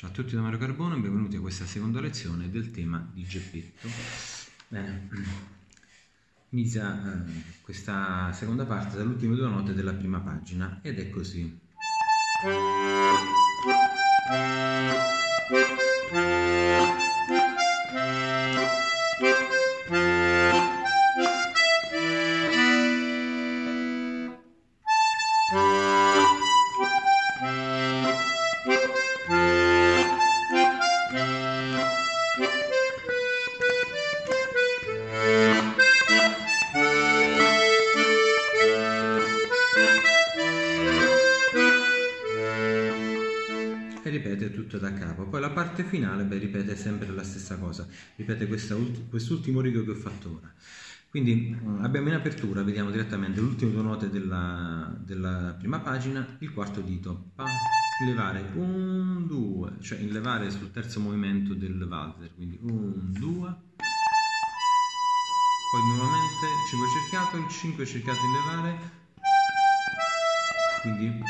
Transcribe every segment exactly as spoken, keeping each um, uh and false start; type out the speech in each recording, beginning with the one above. Ciao a tutti da Mario Carbone e benvenuti a questa seconda lezione del tema di Geppetto. Bene, inizia eh, questa seconda parte dall'ultima due note della prima pagina ed è così. Ripete tutto da capo, poi la parte finale beh, ripete sempre la stessa cosa, ripete quest'ultimo rigo che ho fatto ora. Quindi abbiamo in apertura, vediamo direttamente l'ultimo due note della, della prima pagina, il quarto dito, pa, levare un, due, cioè il levare sul terzo movimento del valzer, quindi un, due, poi nuovamente cinque cercato, il cinque cercato in levare, quindi...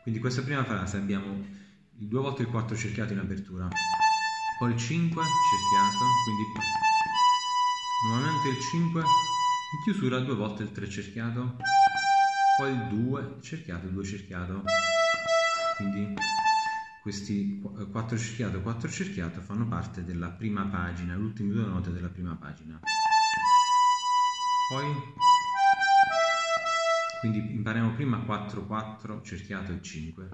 Quindi questa prima frase abbiamo due volte il quattro cerchiato in apertura, poi il cinque cerchiato, quindi nuovamente il cinque, in chiusura due volte il tre cerchiato, poi il due cerchiato, due cerchiato, quindi questi quattro cerchiato, quattro cerchiato fanno parte della prima pagina, le ultime due note della prima pagina. Poi... Quindi impariamo prima quattro, quattro, cerchiato e cinque.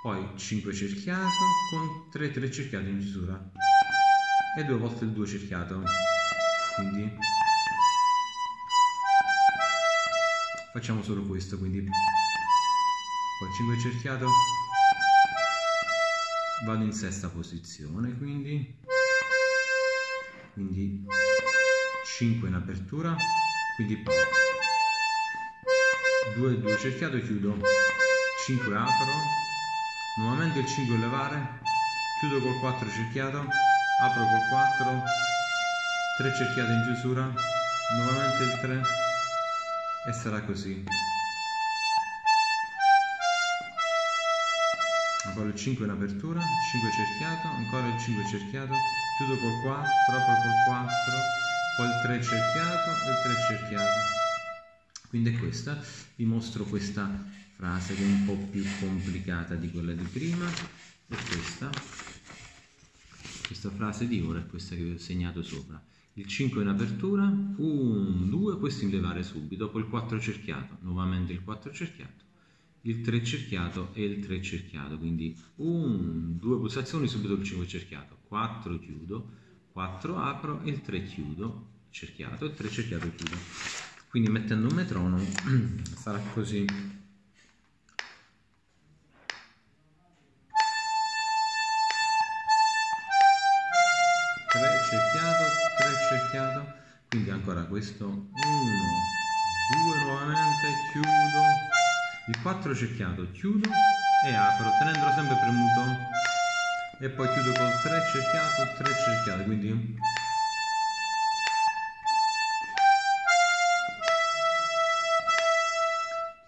Poi cinque cerchiato con tre, tre cerchiato in chiusura. E due volte il due cerchiato. Quindi facciamo solo questo, quindi poi cinque cerchiato. Vado in sesta posizione, quindi quindi cinque in apertura, quindi due, due cerchiato, chiudo, cinque apro, nuovamente il cinque levare, chiudo col quattro cerchiato, apro col quattro, tre cerchiato in chiusura, nuovamente il tre e sarà così. Ancora il cinque in apertura, cinque cerchiato, ancora il cinque cerchiato, chiudo col quattro, apro col quattro, poi il tre cerchiato e il tre cerchiato. Quindi è questa, vi mostro questa frase che è un po' più complicata di quella di prima e questa, questa frase di ora è questa che vi ho segnato sopra. Il cinque in apertura, uno, due, questo in levare subito, poi il quattro cerchiato, nuovamente il quattro cerchiato, il tre cerchiato e il tre cerchiato, quindi uno, due pulsazioni, subito il cinque cerchiato, quattro chiudo, quattro apro e il tre chiudo, cerchiato e tre cerchiato e chiudo. Quindi mettendo un metronomo sarà così. tre cerchiato, tre cerchiato, quindi ancora questo uno, due nuovamente, chiudo, il quattro cerchiato, chiudo e apro, tenendolo sempre premuto e poi chiudo col tre cerchiato, tre cerchiato, quindi...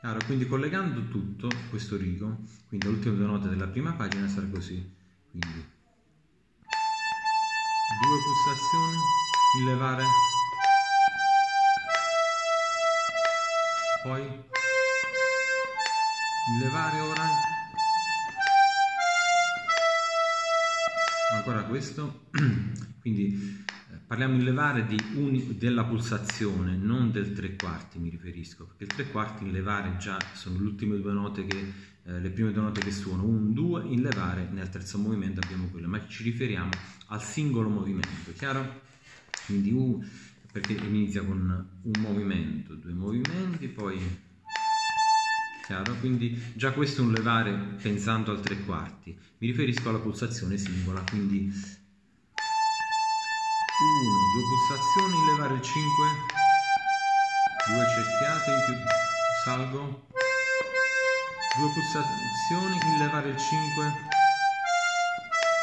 Allora, quindi collegando tutto questo rigo, quindi l'ultima due note della prima pagina sarà così, quindi due pulsazioni, il levare, poi il levare ora, ancora questo, quindi parliamo in levare di un, della pulsazione, non del tre quarti mi riferisco, perché il tre quarti in levare già sono le ultime due note che, eh, le prime due note che suono, un, due, in levare nel terzo movimento abbiamo quello, ma ci riferiamo al singolo movimento, chiaro? Quindi U, perché inizia con un movimento, due movimenti, poi, chiaro? Quindi già questo è un levare pensando al tre quarti, mi riferisco alla pulsazione singola, quindi... uno, due pulsazioni, levare il cinque, due cerchiate, in più, salgo, due pulsazioni, levare il cinque,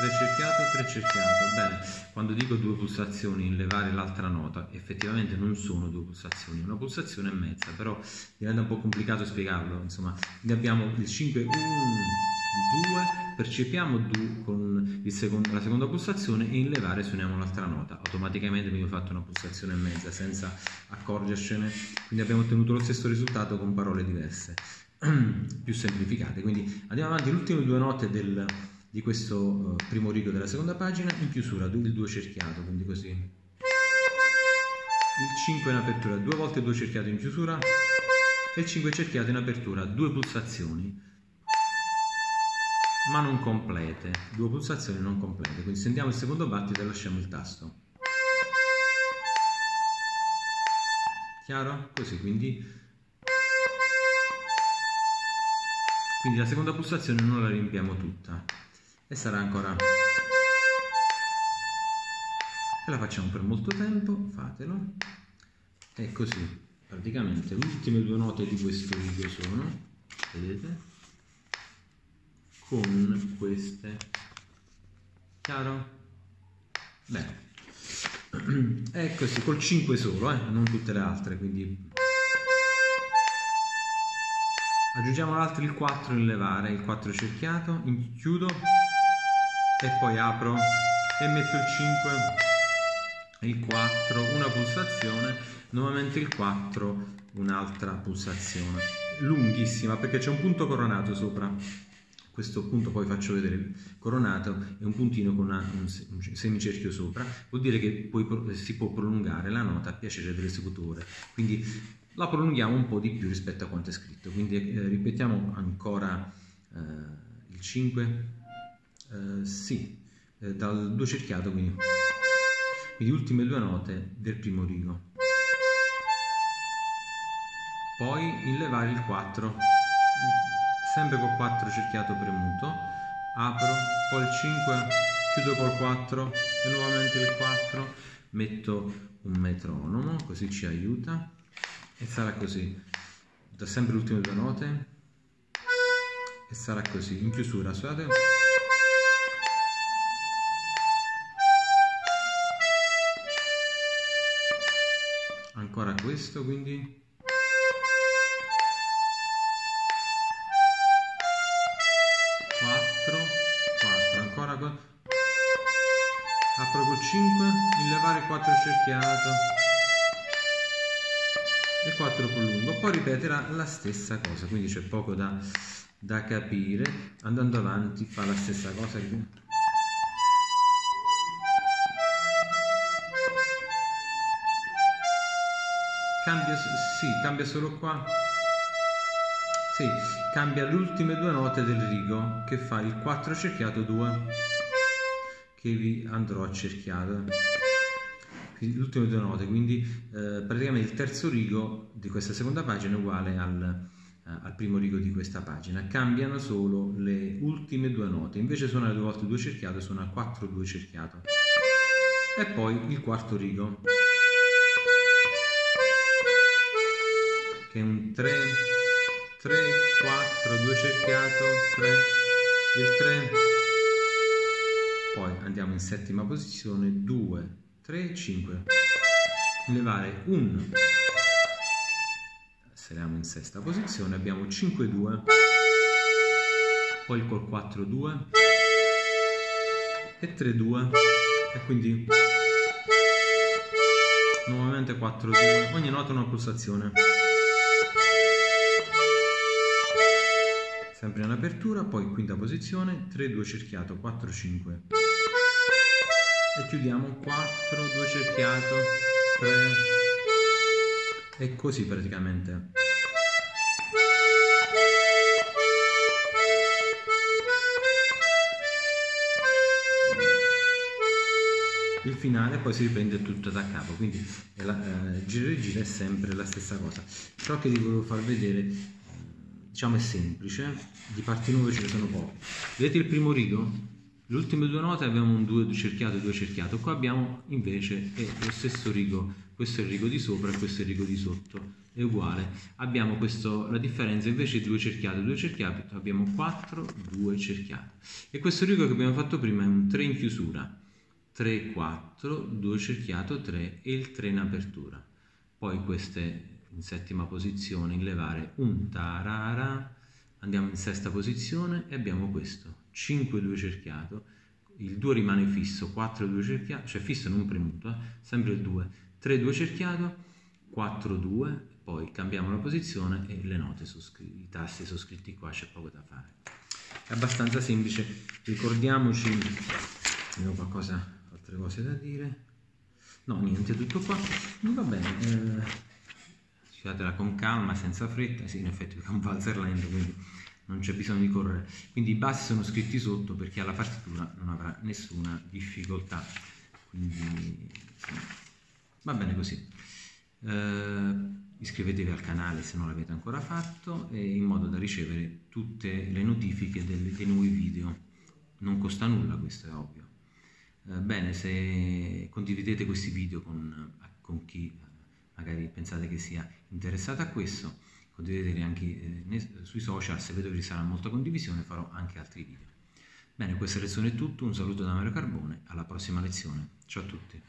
tre cerchiato, tre cerchiato. Bene, quando dico due pulsazioni, levare l'altra nota, effettivamente non sono due pulsazioni, una pulsazione e mezza, però diventa un po' complicato spiegarlo. Insomma, ne abbiamo il cinque, uno, due, percepiamo due con il secondo, la seconda pulsazione, e in levare suoniamo l'altra nota. Automaticamente abbiamo fatto una pulsazione e mezza senza accorgercene, quindi abbiamo ottenuto lo stesso risultato con parole diverse, più semplificate. Quindi andiamo avanti, le ultime due note del... di questo primo rigo della seconda pagina, in chiusura il due cerchiato, quindi così, il cinque in apertura, due volte due cerchiato in chiusura, e il cinque cerchiato in apertura, due pulsazioni ma non complete, due pulsazioni non complete. Quindi sentiamo il secondo battito e lasciamo il tasto, chiaro? Così, quindi quindi la seconda pulsazione non la riempiamo tutta, e sarà ancora, e la facciamo per molto tempo, fatelo, e così praticamente le ultime due note di questo video sono, vedete, con queste, chiaro? Bene, è così, col cinque solo, eh? Non tutte le altre, quindi aggiungiamo l'altro, il quattro in levare, il quattro cerchiato, in chiudo, e poi apro e metto il cinque, il quattro, una pulsazione, nuovamente il quattro, un'altra pulsazione, lunghissima perché c'è un punto coronato sopra, questo punto poi faccio vedere coronato, è un puntino con una, un semicerchio sopra, vuol dire che poi si può prolungare la nota a piacere dell'esecutore, quindi la prolunghiamo un po' di più rispetto a quanto è scritto. Quindi eh, ripetiamo ancora eh, il cinque, eh, sì, eh, dal due cerchiato, quindi quindi ultime due note del primo rigo, poi in levare il quattro, sempre col quattro cerchiato premuto, apro, poi il cinque, chiudo col quattro e nuovamente il quattro, metto un metronomo così ci aiuta, e sarà così, da sempre le ultime due note, e sarà così, in chiusura, suonate, ancora questo, quindi quattro, quattro, ancora qua, apro col cinque, in levare quattro cerchiato, e quattro prolungo, poi ripeterà la stessa cosa, quindi c'è poco da, da capire, andando avanti fa la stessa cosa, cambia, sì, cambia solo qua, sì, cambia le ultime due note del rigo che fa il quattro cerchiato due, che vi andrò a cerchiare le ultime due note, quindi eh, praticamente il terzo rigo di questa seconda pagina è uguale al, eh, al primo rigo di questa pagina, cambiano solo le ultime due note, invece suona due volte due cerchiato, suona quattro due cerchiato, e poi il quarto rigo che è un tre, tre, quattro, due cerchiato, tre, il tre, poi andiamo in settima posizione, due, tre, cinque, levare uno, saliamo in sesta posizione, abbiamo cinque, due, poi col quattro, due e tre, due, e quindi nuovamente quattro, due, ogni nota una pulsazione, sempre in apertura, poi quinta posizione, tre, due cerchiato, quattro, cinque, e chiudiamo quattro, due cerchiato, tre, e così praticamente. Il finale poi si riprende tutto da capo, quindi la, eh, giro e giro è sempre la stessa cosa. Ciò che vi volevo far vedere, diciamo, è semplice, di parti nuove ce ne sono poche. Vedete il primo rigo? Le ultime due note abbiamo un due cerchiato e due cerchiato, qua abbiamo invece è lo stesso rigo, questo è il rigo di sopra e questo è il rigo di sotto, è uguale. Abbiamo questo, la differenza invece è due cerchiate, due cerchiate, abbiamo quattro, due cerchiate. E questo rigo che abbiamo fatto prima è un tre in chiusura, tre, quattro, due cerchiato, tre e il tre in apertura. Poi queste in settima posizione, in levare un tarara, andiamo in sesta posizione e abbiamo questo, cinque, due cerchiato, il due rimane fisso, quattro, due cerchiato, cioè fisso non premuto, eh? Sempre il due, tre, due cerchiato, quattro, due, poi cambiamo la posizione e le note, i tasti sono scritti qua, c'è poco da fare. È abbastanza semplice, ricordiamoci, abbiamo qualcosa, altre cose da dire, no niente, tutto qua, va bene, eh, fatela con calma, senza fretta, sì in effetti è un valzer lento quindi non c'è bisogno di correre, quindi i bassi sono scritti sotto perché alla partitura non avrà nessuna difficoltà, quindi va bene così. Eh, iscrivetevi al canale se non l'avete ancora fatto e in modo da ricevere tutte le notifiche delle, dei nuovi video, non costa nulla, questo è ovvio. Eh, bene, se condividete questi video con, con chi magari pensate che sia interessato a questo, condivideteli anche eh, sui social, se vedo che ci sarà molta condivisione farò anche altri video. Bene, questa lezione è tutto, un saluto da Mario Carbone, alla prossima lezione, ciao a tutti.